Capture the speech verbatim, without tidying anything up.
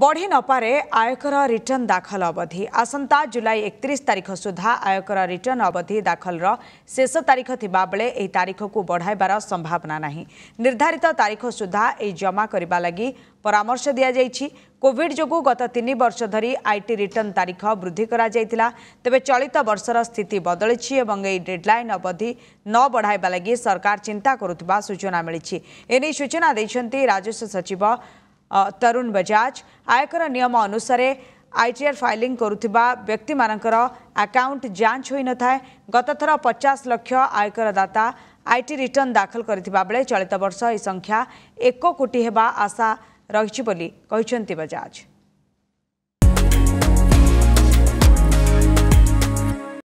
बढ़ी नपारे आयकर रिटर्न दाखल अवधि आसंता जुलाई एकतीस तारिख सुधा आयकर रिटर्न अवधि दाखल शेष तारिख थिबा बेले एही तारिख को बढ़ाइबार संभावना नहीं। निर्धारित तारिख सुधा एही जमा करिबा लागि परामर्श दिया जाइछि। कोविड जोगु गत तीन वर्ष धरी आईटी रिटर्न तारिख वृद्धि करा जाइतिला, तेबे चलित वर्षर स्थिति बदलिछि एवं एही डेडलाइन अवधि न बढ़ाइबा लागि सरकार चिंता करुतबा सूचना मिलिछि। एने सूचना दैछन्ती राजस्व सचिव तरुण बजाज। आयकर नियम अनुसार आईटीआर फाइलिंग करुथिबा व्यक्ति मानकर अकाउंट जांच होई न थाए। गत थर पचास लाख आयकर दाता आईटी रिटर्न दाखल करथिबा बेले चलित वर्ष ई संख्या एक कोटी हेबा आशा रहिछि बोली कहछन्ती बजाज।